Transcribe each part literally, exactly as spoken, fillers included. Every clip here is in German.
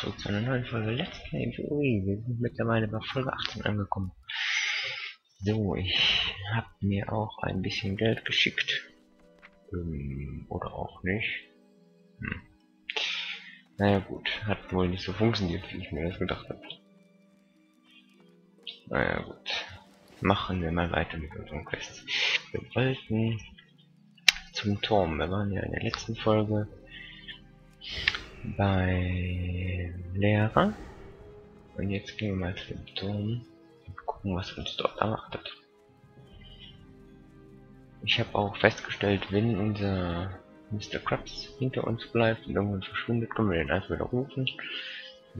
Zurück zu einer neuen Folge Let's Play. Ui, wir sind mittlerweile bei Folge achtzehn angekommen. So, ich habe mir auch ein bisschen Geld geschickt. Ähm, oder auch nicht. Hm. Naja gut, hat wohl nicht so funktioniert, wie ich mir das gedacht habe. Naja gut, machen wir mal weiter mit unseren Quests. Wir wollten zum Turm. Wir waren ja in der letzten Folge bei Lehrer. Und jetzt gehen wir mal zu dem Turm und gucken, was uns dort erwartet. Ich habe auch festgestellt, wenn unser Mister Krabs hinter uns bleibt und irgendwann verschwindet, können wir den erst wieder rufen. Dann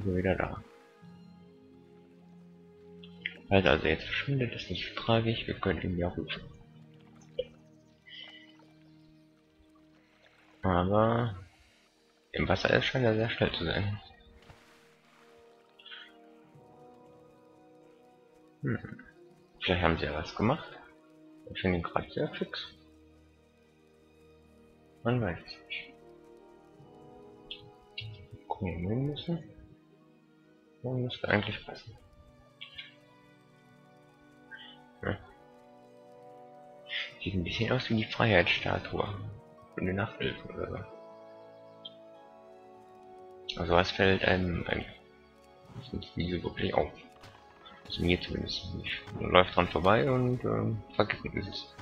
sind wir wieder da. Also, also jetzt verschwindet, ist nicht so tragisch, wir können ihn ja rufen. Aber im Wasser ist, scheint er sehr schnell zu sein. Hm. Vielleicht haben sie ja was gemacht. Ich finde ihn gerade sehr fix. Man weiß es nicht. Gucken wir hin müssen. Wo müsste eigentlich passen? Hm. Sieht ein bisschen aus wie die Freiheitsstatue. Von den Nachbilden oder so. Also was fällt einem ein Video wirklich auf? Also mir zumindest nicht. Man läuft dran vorbei und ähm, vergisst es.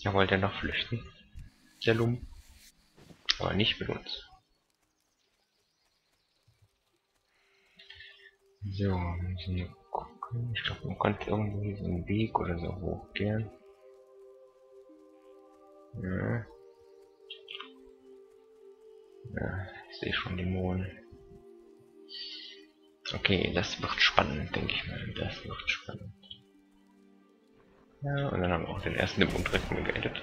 Ja, wollte er noch flüchten. Der Lump. Aber nicht mit uns. So, müssen wir gucken. Ich glaube, man konnte irgendwo hier so einen Weg oder so hochgehen. Ja. Ja, ich sehe schon die Mond. Okay, das wird spannend, denke ich mal. Das wird spannend. Ja, und dann haben wir auch den ersten im Umdrücken gerettet.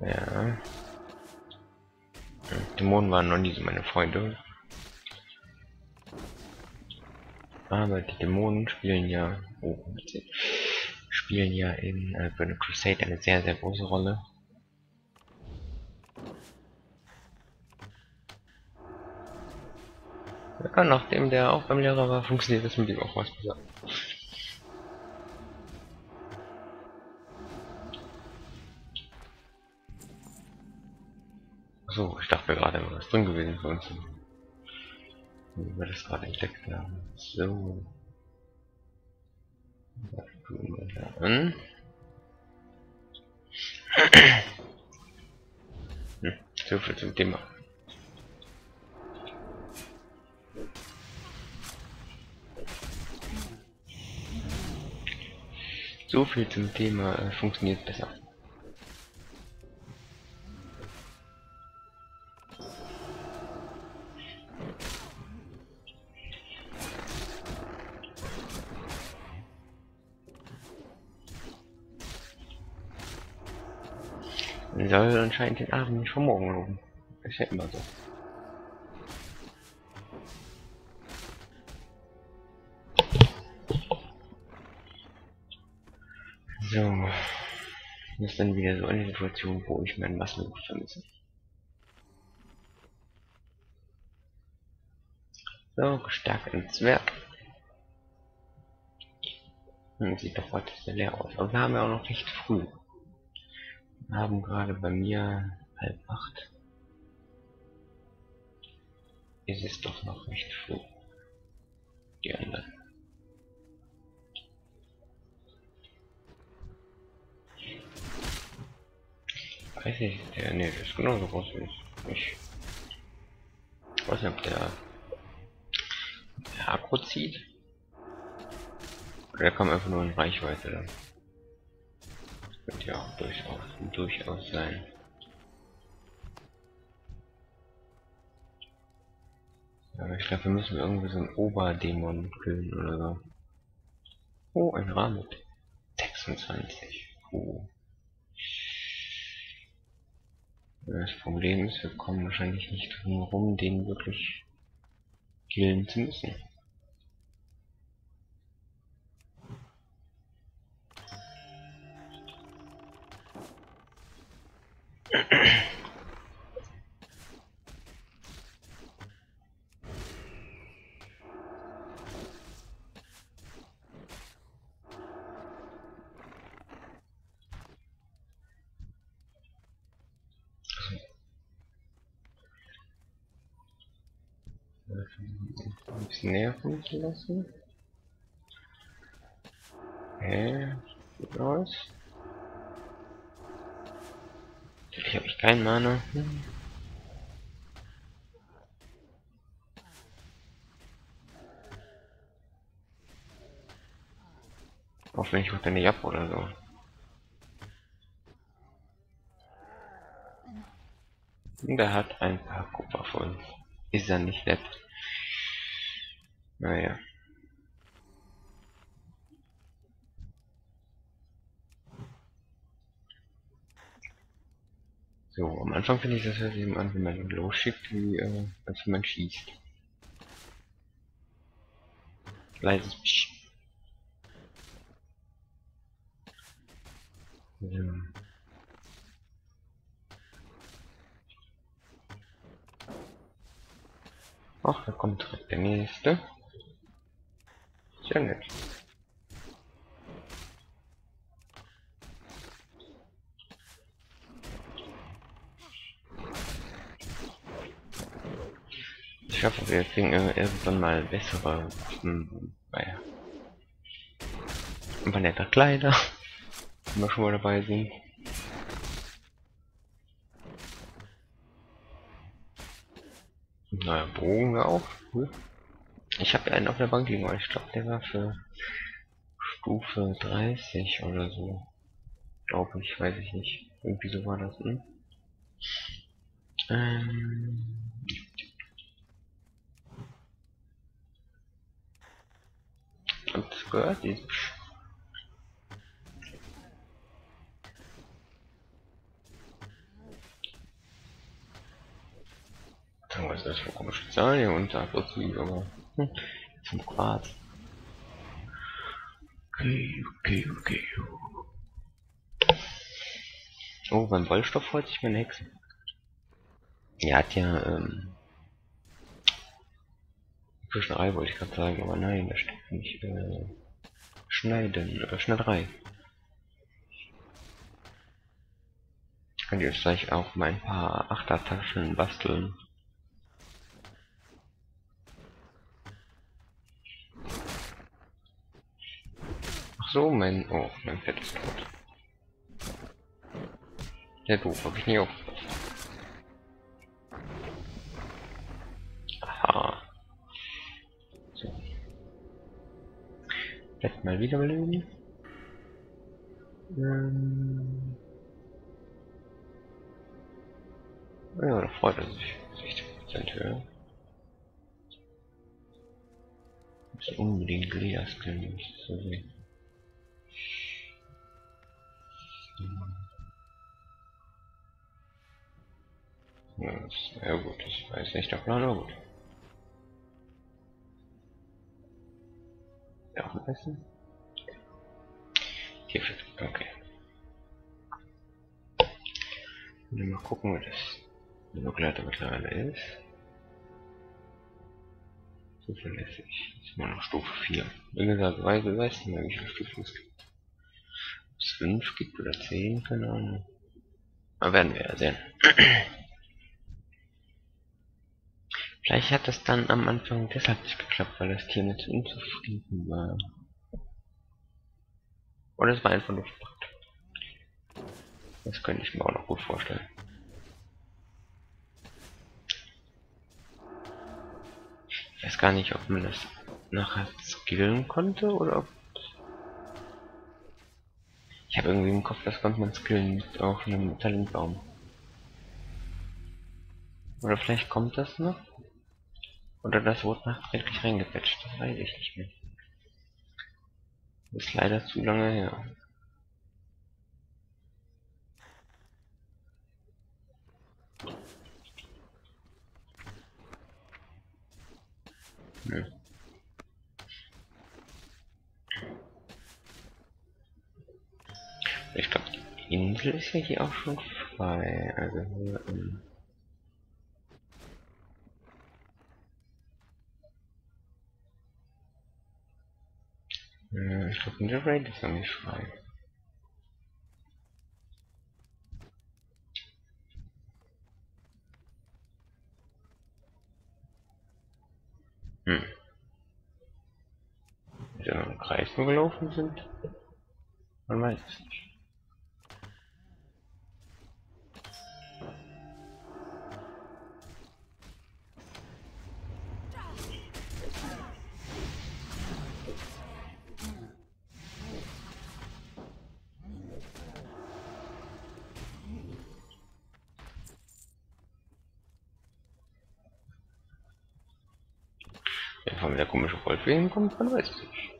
Ja. Dämonen waren noch nie so meine Freunde. Aber die Dämonen spielen ja, oh, spielen ja in äh, The Burning Crusade eine sehr, sehr große Rolle. Ja, nachdem der auch beim Lehrer war, funktioniert das mit ihm auch was besser. Achso, ich dachte gerade, da war was drin gewesen für uns. Wie wir das gerade entdeckt haben. So. Das tun wir da an. Hm, so viel zum Thema. So viel zum Thema äh, funktioniert besser. Man soll anscheinend den Abend nicht vom Morgen loben. Ist ja immer so. So. Das ist dann wieder so eine Situation, wo ich meinen Massenbuch vermisse. So, gestärkt ins Werk. Hm, sieht doch heute sehr leer aus. Aber wir haben ja auch noch recht früh. Haben gerade bei mir halb acht. Es ist doch noch recht früh. Die anderen. Weiß ich, der, nee, der ist genauso groß wie ich. Ich weiß nicht, ob der, der Akku zieht. Oder der kam einfach nur in Reichweite dann. Könnte ja auch durchaus, durchaus sein. Aber ich glaube, wir müssen irgendwie so einen Oberdämon killen oder so. Oh, ein Rahmen. sechsundzwanzig. Oh. Das Problem ist, wir kommen wahrscheinlich nicht drum herum, den wirklich killen zu müssen. Ein bisschen näher funken lassen. Hä? Gut aus. Natürlich habe ich keinen Mana. Hm. Hoffentlich macht er nicht ab oder so. Und er hat ein paar Kupfer voll. Ist er nicht nett? Naja. So, am Anfang finde ich das halt eben an, wenn man losschickt, wie äh, als wenn man schießt. Leises Psch. So. Ach, da kommt direkt der nächste. Sehr nett. Ich hoffe, wir kriegen irgendwann mal bessere Waffen. Naja. Ein paar nette Kleider, wenn wir schon mal dabei sind. Naja, Bogen wir auch. Cool. Ich habe einen auf der Bank liegen, aber ich glaube, der war für Stufe dreißig oder so. Glaube ich, weiß ich nicht. Irgendwie so war das, ne? Ähm. Habt's gehört? Die was ist das für komische Zahl hier unter? Plötzlich, aber hm, zum Quarz. Okay, okay, okay. Oh, beim Wollstoff freut sich meine Hexe. Er hat ja, ähm... Küchenerei wollte ich gerade sagen, aber nein, da steht nicht, äh... Schneiden, äh, Schneiderei. Könnt ihr euch gleich auch mal ein paar Achtertaschen basteln. So, mein... Oh, mein Pferd ist tot. Der doof, hab ich nie aufgepasst. Aha. So. Vielleicht mal wieder belügen. Ähm... Ja, da freut er sich. sechzig Prozent höher. Muss unbedingt Leas können, um das zu sehen. Ja, das, ja gut, das war jetzt nicht der Plan, aber gut. Ja, auch ein bisschen. Hier, okay. Und mal gucken, wie das der Begleiter mittlerweile ist. Zuverlässig. Jetzt mal noch Stufe vier. Wenn ihr da weise weißt, wie viele Stufen es gibt. Ob es fünf gibt oder zehn, keine Ahnung. Aber werden wir ja sehen. Vielleicht hat das dann am Anfang deshalb nicht geklappt, weil das Tier nicht unzufrieden war. Oder es war einfach nur Fakt. Das könnte ich mir auch noch gut vorstellen. Ich weiß gar nicht, ob man das nachher skillen konnte oder ob... Ich habe irgendwie im Kopf, das konnte man skillen mit auch einem Talentbaum. Oder vielleicht kommt das noch? Oder das wurde nachträglich reingepatcht, das weiß ich nicht mehr. Das ist leider zu lange her. Nö. Ich glaube, die Insel ist ja hier auch schon frei. Also hier im... Ich glaube, in der Raid ist noch nicht frei. Hm. Wenn wir im Kreis nur gelaufen sind, man weiß es nicht. Wenn der komische Wolfwesen kommt, man weiß es nicht.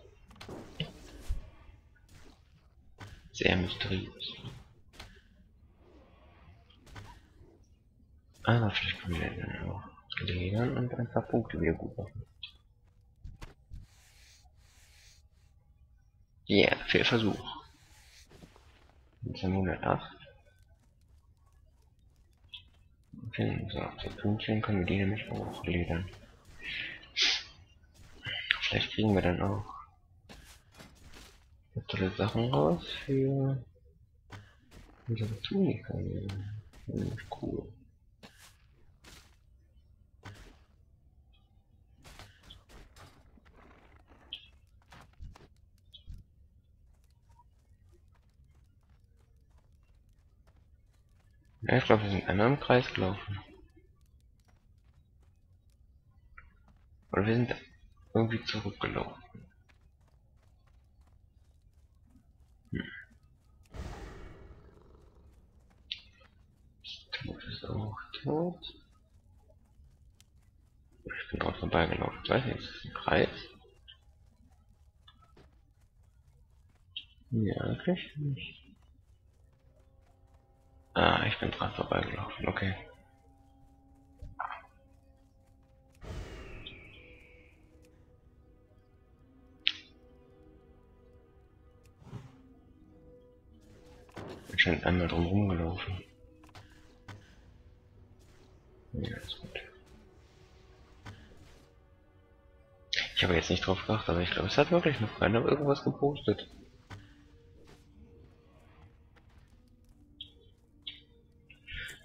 Sehr mysteriös. Ah, vielleicht können wir dann auch ledern und ein paar Punkte wieder gut machen. Ja, yeah, viel Versuch. Jetzt haben wir hundertacht. Okay, so, auf der Pünktchen können wir die nämlich auch ledern. Vielleicht kriegen wir dann auch tolle Sachen raus für unsere Tunika. Cool. Ja, ich glaube, wir sind einmal im Kreis gelaufen. Oder wir sind irgendwie zurückgelaufen. Hm. Das ist auch tot. Ich bin auch vorbeigelaufen. Ich weiß nicht, ist das ein Kreis? Ja, eigentlich nicht. Ah, ich bin dran vorbeigelaufen, okay. Scheint einmal drum rumgelaufen. Ja, ist gut. Ich habe jetzt nicht drauf geachtet, aber ich glaube, es hat wirklich noch keiner irgendwas gepostet.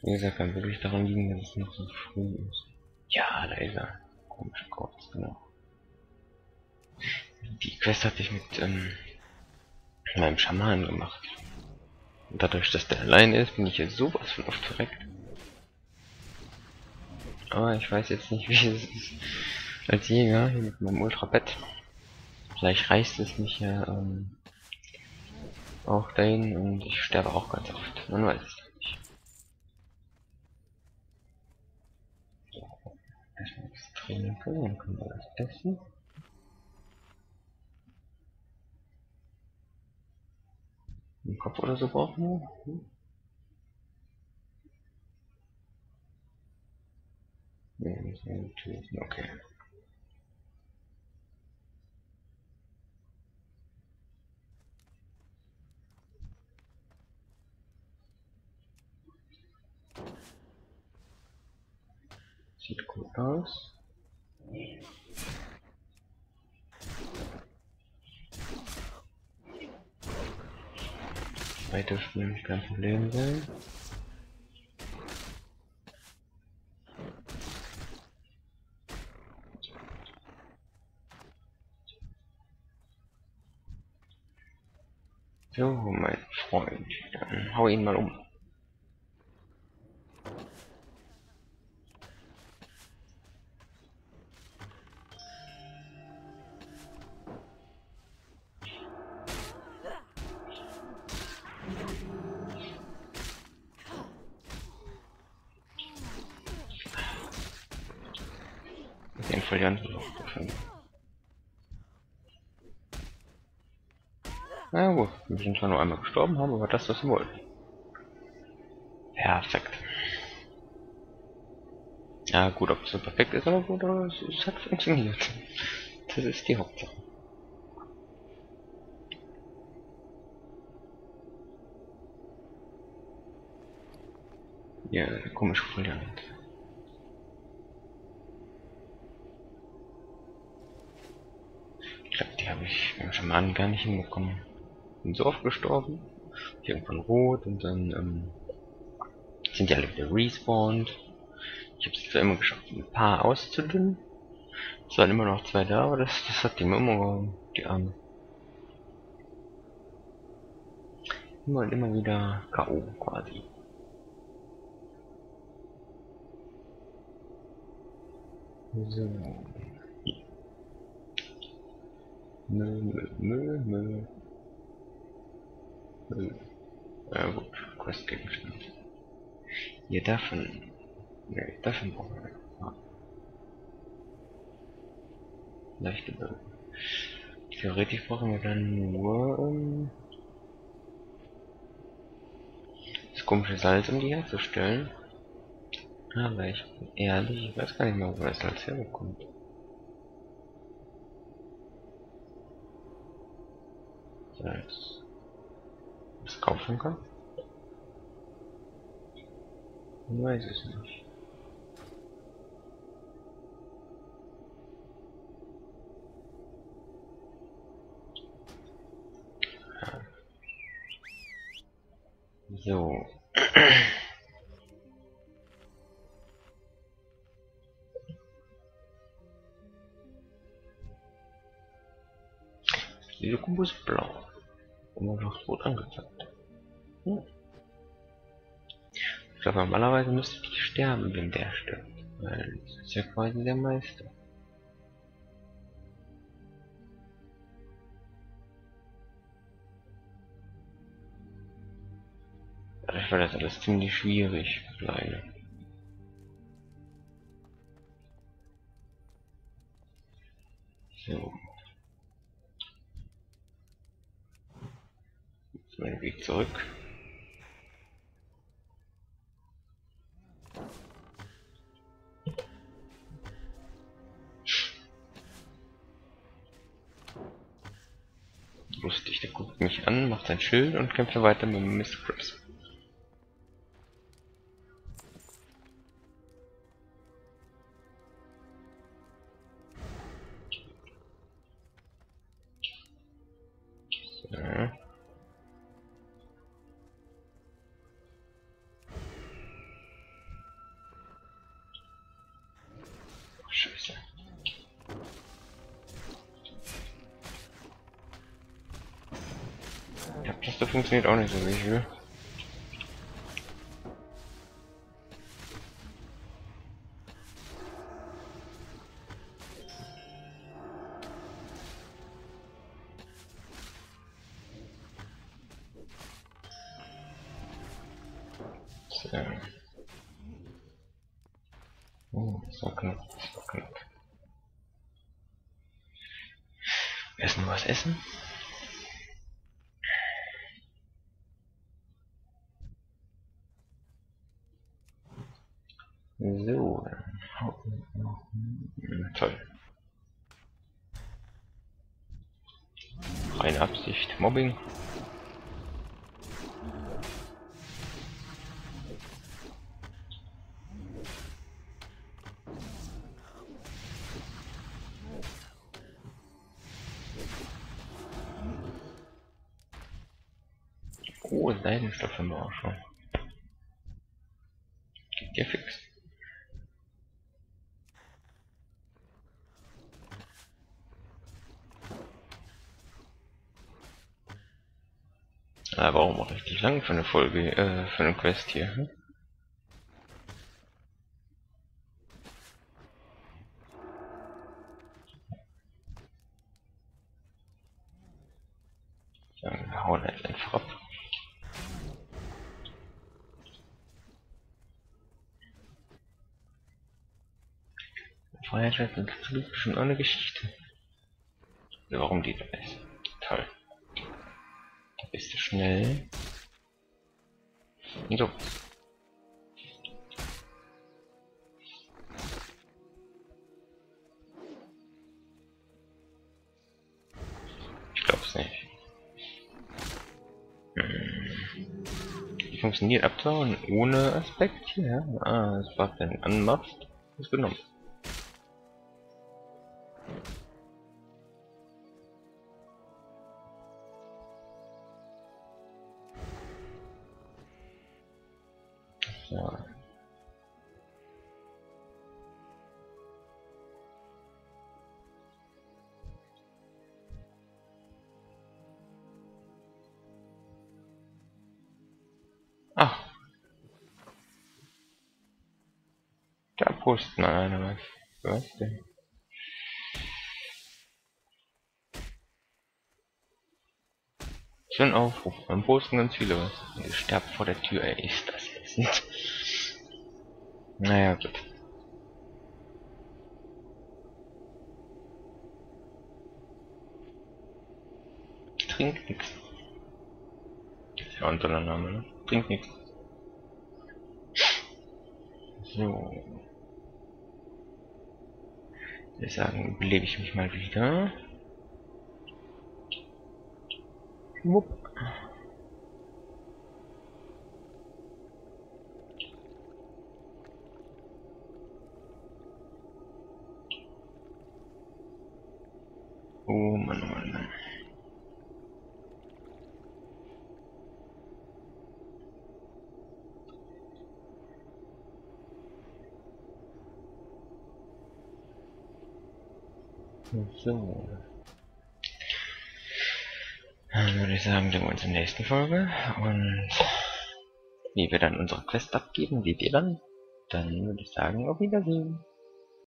Wie gesagt, kann wirklich daran liegen, dass es noch so früh ist. Ja, da ist er. Komischer Kopf, genau. Die Quest hatte ich mit ähm, meinem Schamanen gemacht. Dadurch, dass der allein ist, bin ich jetzt sowas von oft verreckt. Aber ich weiß jetzt nicht, wie es ist. Als Jäger hier mit meinem Ultrabett. Vielleicht reißt es mich ja ähm, auch dahin und ich sterbe auch ganz oft. Man weiß es nicht. So, erstmal das Training können, dann können wir das essen. Einen Kopf oder so brauchen wir. Hm. Nee, müssen wir nicht töten, okay. Sieht gut aus. Das dürfte nämlich kein Problem sein. So, mein Freund, dann hau ihn mal um. Na gut, wir sind zwar nur einmal gestorben, haben aber das, was wir wollten. Perfekt. Ja gut, ob es so perfekt ist, aber gut, aber es hat funktioniert. Das ist die Hauptsache. Ja, komisch Foliant. Ich glaube, die habe ich beim Schamanen gar nicht hinbekommen. Bin so oft gestorben. Irgendwann rot und dann ähm, sind die alle wieder respawned. Ich habe es zwar immer geschafft, ein paar auszudünnen. Es waren immer noch zwei da, aber das, das hat die immer die Arme. Immer und immer wieder K O quasi. So. Müll, Müll, Müll, Müll. Müll. Ja gut, Questgegenstand. Hier davon. Ne, davon brauchen wir. Leichte Bögen. Theoretisch brauchen wir dann nur um das komische Salz, um die herzustellen. Aber ich bin ehrlich, ich weiß gar nicht mehr, wo das Salz herbekommt. Salz. Was kaufen kann? Ich weiß es nicht. So. Diese Kubo ist blau. Und man wird rot angezeigt. Hm. Ich glaube, normalerweise müsste ich sterben, wenn der stirbt. Weil das ist ja quasi der Meister. Dadurch war das alles ziemlich schwierig, alleine. So. Jetzt meinen Weg zurück. Lustig, der guckt mich an, macht sein Schild und kämpft weiter mit Mister Krabs. Scheiße. Ja, das da funktioniert auch nicht so, wie ich will. So. Oh, das war knapp, das war knapp. Essen, was essen? So, toll. Reine Absicht, Mobbing. Oh, Seidenstoff haben wir auch schon. Geht ja fix. Aber warum auch richtig lang für eine Folge, äh, für eine Quest hier? Hm? Dann hauen wir jetzt einfach ab. Feuerschwert und Flug schon ohne Geschichte. Warum die da ist? Toll. Da bist du schnell. Und so. das nicht. Hm. Wie funktioniert Abtauen ohne Aspekt hier? Ja. Ah, das war dann anmachst, ist genommen. Ja. Ach. Da postet mal einer was. Was denn? So ein Aufruf. Am posten ganz viele was. Ich sterbe vor der Tür, ey. Ist das jetzt nicht? Naja, gut. Trinkt nix. Das ist ja ein toller Name, ne? Trinkt nix. So. Deswegen belebe ich mich mal wieder. Wupp. Oh Mann, oh Mann, Mann. So. Dann würde ich sagen, sehen wir uns in der nächsten Folge. Und wie wir dann unsere Quest abgeben, seht ihr dann. Dann würde ich sagen, auf Wiedersehen.